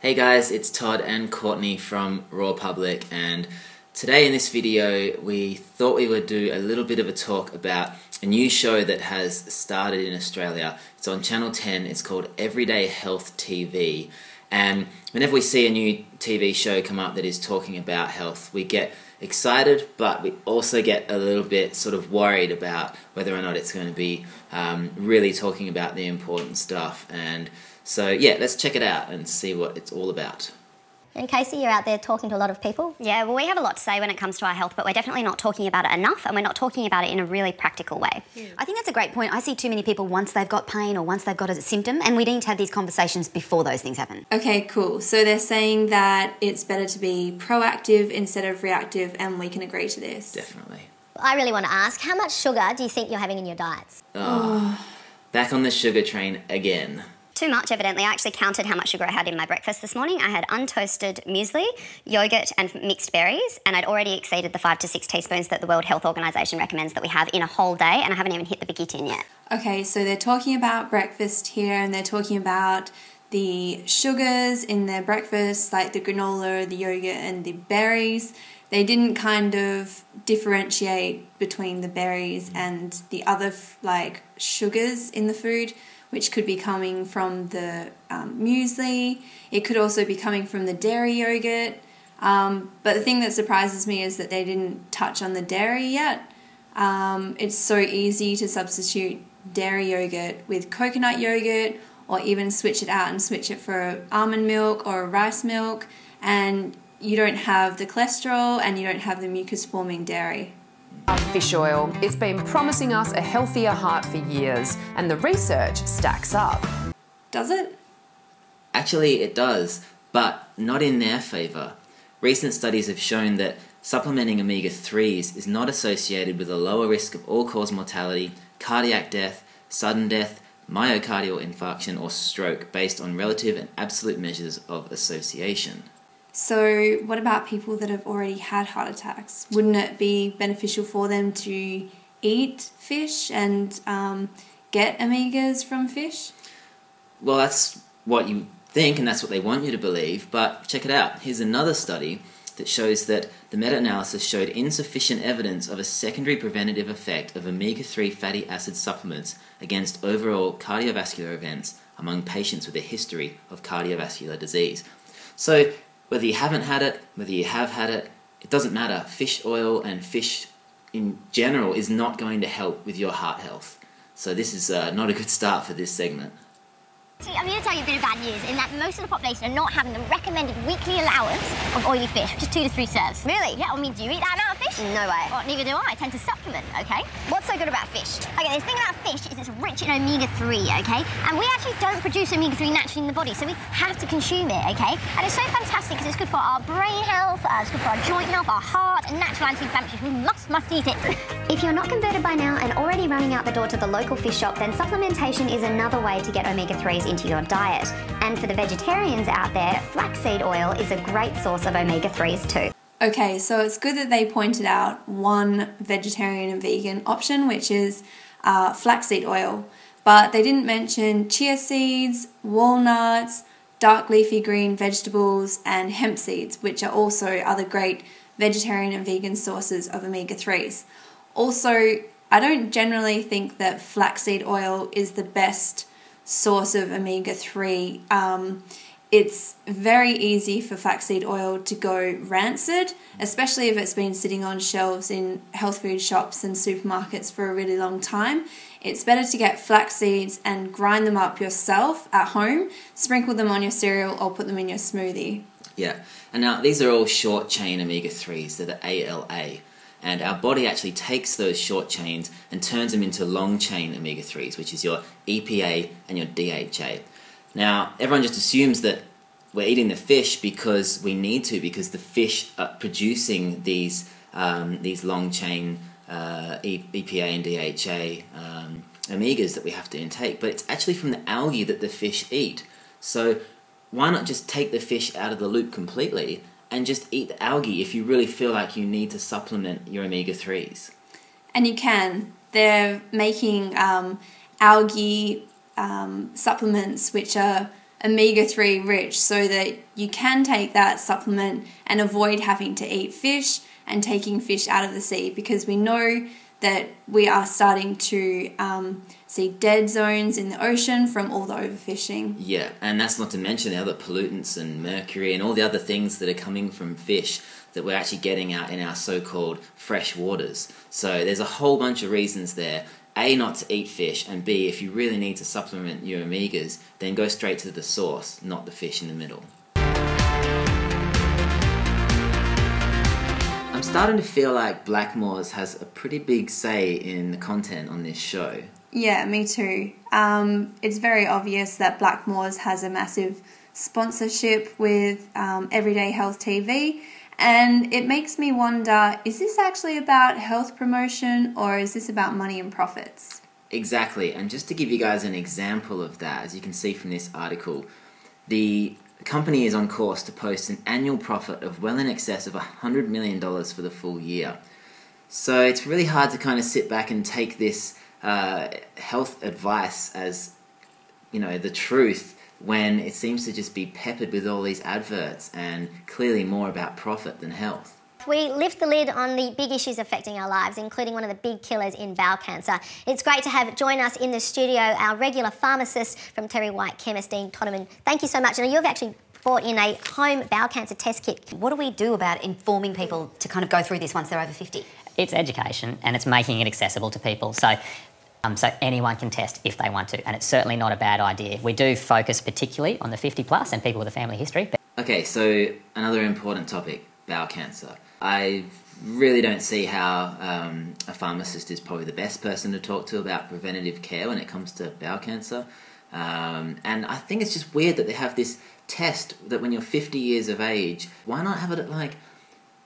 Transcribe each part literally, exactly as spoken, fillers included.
Hey guys, it's Todd and Courtney from Raw Public, and today in this video we thought we would do a little bit of a talk about a new show that has started in Australia. It's on Channel ten, it's called Everyday Health T V, and whenever we see a new T V show come up that is talking about health, we get excited, but we also get a little bit sort of worried about whether or not it's going to be um, really talking about the important stuff. And so yeah, let's check it out and see what it's all about. And Casey, you're out there talking to a lot of people. Yeah, well, we have a lot to say when it comes to our health, but we're definitely not talking about it enough, and we're not talking about it in a really practical way. Yeah. I think that's a great point. I see too many people once they've got pain or once they've got a symptom, and we need to have these conversations before those things happen. Okay, cool. So they're saying that it's better to be proactive instead of reactive, and we can agree to this. Definitely. I really want to ask, how much sugar do you think you're having in your diets? Oh, back on the sugar train again. Too much, evidently. I actually counted how much sugar I had in my breakfast this morning. I had untoasted muesli, yoghurt and mixed berries, and I'd already exceeded the five to six teaspoons that the World Health Organization recommends that we have in a whole day, and I haven't even hit the biggie tin yet. Okay, so they're talking about breakfast here, and they're talking about the sugars in their breakfast, like the granola, the yogurt and the berries. They didn't kind of differentiate between the berries and the other like sugars in the food, which could be coming from the um, muesli. It could also be coming from the dairy yogurt. Um, but the thing that surprises me is that they didn't touch on the dairy yet. Um, it's so easy to substitute dairy yogurt with coconut yogurt, or even switch it out and switch it for almond milk or rice milk, and you don't have the cholesterol and you don't have the mucus-forming dairy. Fish oil. It's been promising us a healthier heart for years, and the research stacks up. Does it? Actually, it does, but not in their favour. Recent studies have shown that supplementing omega threes is not associated with a lower risk of all-cause mortality, cardiac death, sudden death, myocardial infarction or stroke, based on relative and absolute measures of association. So what about people that have already had heart attacks? Wouldn't it be beneficial for them to eat fish and um, get omegas from fish? Well, that's what you think, and that's what they want you to believe, but check it out. Here's another study that shows that the meta-analysis showed insufficient evidence of a secondary preventative effect of omega three fatty acid supplements against overall cardiovascular events among patients with a history of cardiovascular disease. So whether you haven't had it, whether you have had it, it doesn't matter. Fish oil and fish in general is not going to help with your heart health. So this is uh, not a good start for this segment. See, I'm going to tell you a bit of bad news in that most of the population are not having the recommended weekly allowance of oily fish, just two to three serves. Really? Yeah, I mean, do you eat that amount of fish? No way. Well, neither do I. I tend to supplement, okay? What's so good about fish? Okay, the thing about fish is it's rich in omega three, okay? And we actually don't produce omega three naturally in the body, so we have to consume it, okay? And it's so fantastic because it's good for our brain health, uh, it's good for our joint health, our heart, and natural anti-inflammatory. We must, must eat it. If you're not converted by now and already running out the door to the local fish shop, then supplementation is another way to get omega threes into your diet. And for the vegetarians out there, flaxseed oil is a great source of omega threes too. Okay, so it's good that they pointed out one vegetarian and vegan option, which is uh, flaxseed oil, but they didn't mention chia seeds, walnuts, dark leafy green vegetables and hemp seeds, which are also other great vegetarian and vegan sources of omega threes. Also, I don't generally think that flaxseed oil is the best source of omega three. Um, it's very easy for flaxseed oil to go rancid, especially if it's been sitting on shelves in health food shops and supermarkets for a really long time. It's better to get flax seeds and grind them up yourself at home, sprinkle them on your cereal or put them in your smoothie. Yeah, and now these are all short chain omega threes, they're the A L A. And our body actually takes those short chains and turns them into long-chain omega threes, which is your E P A and your D H A. Now, everyone just assumes that we're eating the fish because we need to, because the fish are producing these, um, these long-chain uh, E P A and D H A um, omegas that we have to intake. But it's actually from the algae that the fish eat. So why not just take the fish out of the loop completely and just eat the algae if you really feel like you need to supplement your omega threes. And you can. They're making um, algae um, supplements which are omega three rich, so that you can take that supplement and avoid having to eat fish and taking fish out of the sea, because we know that we are starting to um, see dead zones in the ocean from all the overfishing. Yeah, and that's not to mention the other pollutants and mercury and all the other things that are coming from fish that we're actually getting out in our so-called fresh waters. So there's a whole bunch of reasons there. A, not to eat fish, and B, if you really need to supplement your omegas, then go straight to the source, not the fish in the middle. I'm starting to feel like Blackmores has a pretty big say in the content on this show. Yeah, me too. Um, it's very obvious that Blackmores has a massive sponsorship with um, Everyday Health T V. And it makes me wonder, is this actually about health promotion, or is this about money and profits? Exactly. And just to give you guys an example of that, as you can see from this article, the company is on course to post an annual profit of well in excess of one hundred million dollars for the full year. So it's really hard to kind of sit back and take this uh, health advice as, you know, the truth, when it seems to just be peppered with all these adverts and clearly more about profit than health. We lift the lid on the big issues affecting our lives, including one of the big killers in bowel cancer. It's great to have join us in the studio our regular pharmacist from Terry White, chemist Dean Tottenham. Thank you so much. And you've actually brought in a home bowel cancer test kit. What do we do about informing people to kind of go through this once they're over fifty? It's education, and it's making it accessible to people. So. Um, so anyone can test if they want to, and it's certainly not a bad idea. We do focus particularly on the fifty plus and people with a family history. Okay, so another important topic, bowel cancer. I really don't see how um, a pharmacist is probably the best person to talk to about preventative care when it comes to bowel cancer. Um, and I think it's just weird that they have this test that when you're fifty years of age, why not have it at like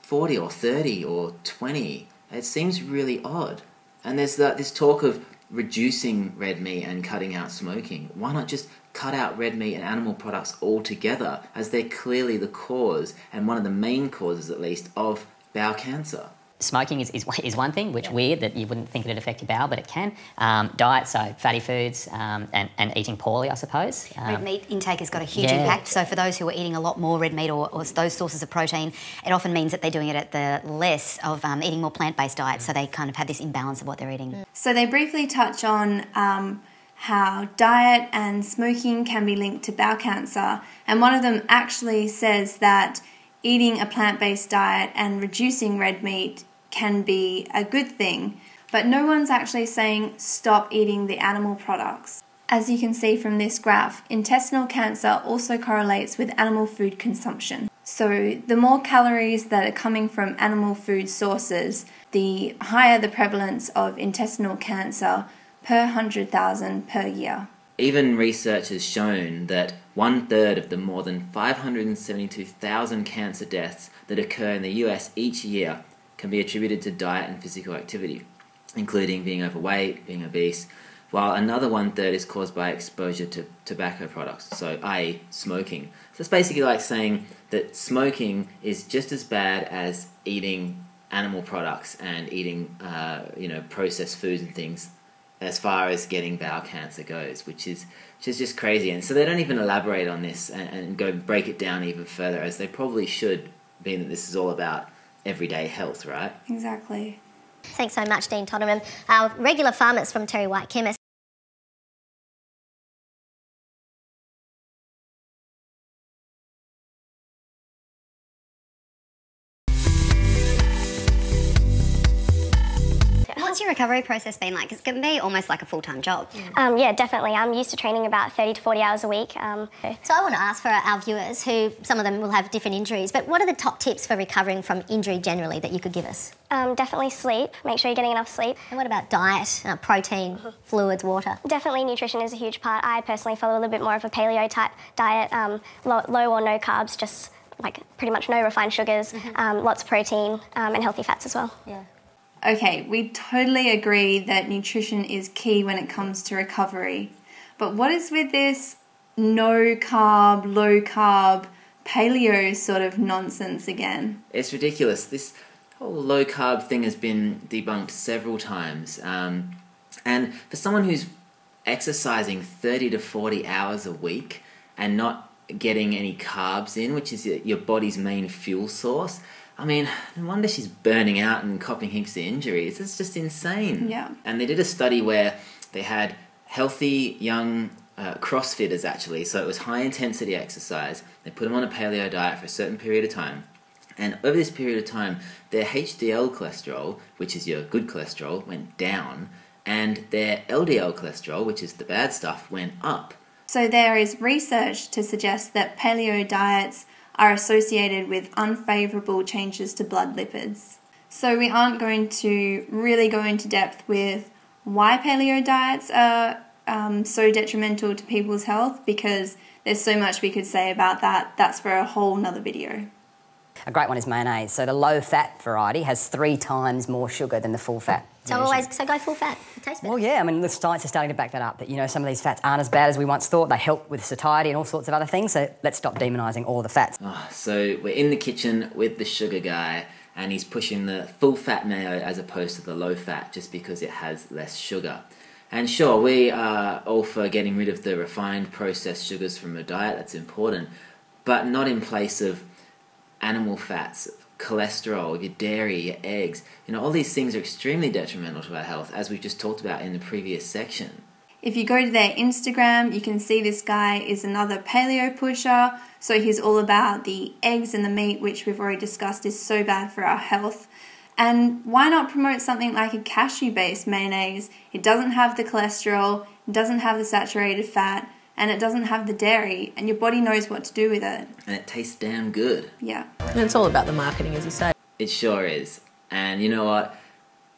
forty or thirty or twenty? It seems really odd. And there's the, this talk of reducing red meat and cutting out smoking. Why not just cut out red meat and animal products altogether, as they're clearly the cause, and one of the main causes at least, of bowel cancer? Smoking is, is, is one thing, which yeah. weird that you wouldn't think it would affect your bowel, but it can. Um, diet, so fatty foods um, and, and eating poorly, I suppose. Um, red meat intake has got a huge yeah. impact. So for those who are eating a lot more red meat or, or those sources of protein, it often means that they're doing it at the less of um, eating more plant-based diets, so they kind of have this imbalance of what they're eating. So they briefly touch on um, how diet and smoking can be linked to bowel cancer, and one of them actually says that eating a plant-based diet and reducing red meat can be a good thing, but no one's actually saying stop eating the animal products. As you can see from this graph, intestinal cancer also correlates with animal food consumption. So the more calories that are coming from animal food sources, the higher the prevalence of intestinal cancer per one hundred thousand per year. Even research has shown that one third of the more than five hundred seventy-two thousand cancer deaths that occur in the U S each year can be attributed to diet and physical activity, including being overweight, being obese, while another one third is caused by exposure to tobacco products, so that is smoking. So it's basically like saying that smoking is just as bad as eating animal products and eating uh, you know, processed foods and things, as far as getting bowel cancer goes, which is which is just crazy. And so they don't even elaborate on this and, and go break it down even further, as they probably should, being that this is all about everyday health, right? Exactly. Thanks so much, Dean Tottenham, our regular pharmacist from Terry White, chemist. What's your recovery process been like? Because it can be almost like a full-time job. Um, yeah, definitely. I'm used to training about thirty to forty hours a week. Um, so I want to ask for our viewers, who some of them will have different injuries, but what are the top tips for recovering from injury generally that you could give us? Um, definitely sleep. Make sure you're getting enough sleep. And what about diet, uh, protein, mm-hmm. fluids, water? Definitely nutrition is a huge part. I personally follow a little bit more of a paleo-type diet, um, low, low or no carbs, just like pretty much no refined sugars, mm-hmm. um, lots of protein um, and healthy fats as well. Yeah. Okay, we totally agree that nutrition is key when it comes to recovery. But what is with this no carb, low carb, paleo sort of nonsense again? It's ridiculous. This whole low carb thing has been debunked several times. Um, and for someone who's exercising thirty to forty hours a week and not getting any carbs in, which is your body's main fuel source, I mean, no wonder she's burning out and copping heaps of injuries. It's just insane. Yeah. And they did a study where they had healthy young uh, CrossFitters, actually, so it was high-intensity exercise. They put them on a paleo diet for a certain period of time. And over this period of time, their H D L cholesterol, which is your good cholesterol, went down, and their L D L cholesterol, which is the bad stuff, went up. So there is research to suggest that paleo diets are associated with unfavourable changes to blood lipids. So we aren't going to really go into depth with why paleo diets are um, so detrimental to people's health, because there's so much we could say about that. That's for a whole nother video. A great one is mayonnaise. So the low-fat variety has three times more sugar than the full-fat. So always, so go full fat. It tastes better. Well, yeah, I mean, the science is starting to back that up. That, you know, some of these fats aren't as bad as we once thought. They help with satiety and all sorts of other things. So let's stop demonising all the fats. Oh, so we're in the kitchen with the sugar guy, and he's pushing the full fat mayo as opposed to the low fat, just because it has less sugar. And sure, we are all for getting rid of the refined processed sugars from a diet. That's important, but not in place of animal fats, cholesterol, your dairy, your eggs. You know, all these things are extremely detrimental to our health, as we've just talked about in the previous section. If you go to their Instagram, you can see this guy is another paleo pusher. So he's all about the eggs and the meat, which we've already discussed is so bad for our health. And why not promote something like a cashew-based mayonnaise? It doesn't have the cholesterol, it doesn't have the saturated fat, and it doesn't have the dairy, and your body knows what to do with it. And it tastes damn good. Yeah. And it's all about the marketing, as you say. It sure is. And you know what?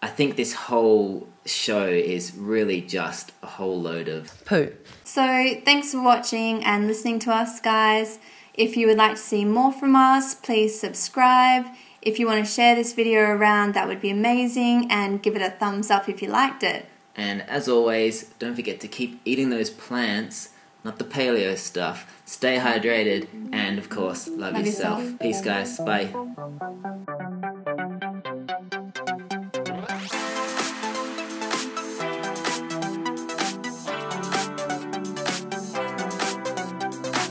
I think this whole show is really just a whole load of poo. So thanks for watching and listening to us, guys. If you would like to see more from us, please subscribe. If you want to share this video around, that would be amazing, and give it a thumbs up if you liked it. And as always, don't forget to keep eating those plants. Not the paleo stuff. Stay hydrated and, of course, love, love yourself. yourself. Peace, guys. Bye.